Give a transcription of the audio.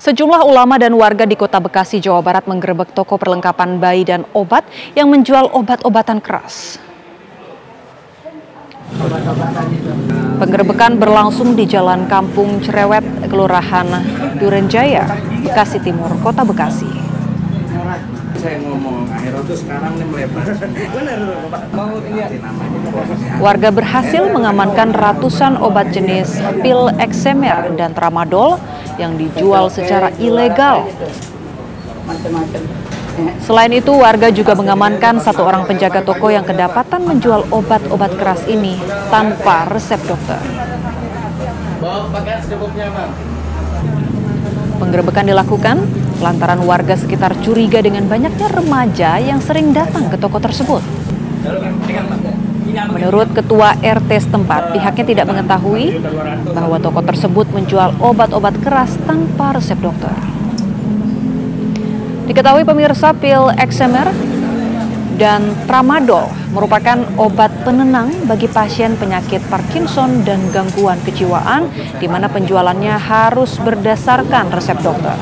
Sejumlah ulama dan warga di kota Bekasi, Jawa Barat menggerebek toko perlengkapan bayi dan obat yang menjual obat-obatan keras. Penggerebekan berlangsung di Jalan Kampung Cerewet, Kelurahan Durenjaya, Bekasi Timur, Kota Bekasi. Warga berhasil mengamankan ratusan obat jenis pil Xamer dan Tramadol yang dijual secara ilegal. Selain itu, warga juga mengamankan satu orang penjaga toko yang kedapatan menjual obat-obat keras ini tanpa resep dokter. Penggerebekan dilakukan lantaran warga sekitar curiga dengan banyaknya remaja yang sering datang ke toko tersebut. Menurut ketua RT setempat, pihaknya tidak mengetahui bahwa toko tersebut menjual obat-obat keras tanpa resep dokter. Diketahui pemirsa, pil Xamer dan Tramadol merupakan obat penenang bagi pasien penyakit Parkinson dan gangguan kejiwaan, di mana penjualannya harus berdasarkan resep dokter.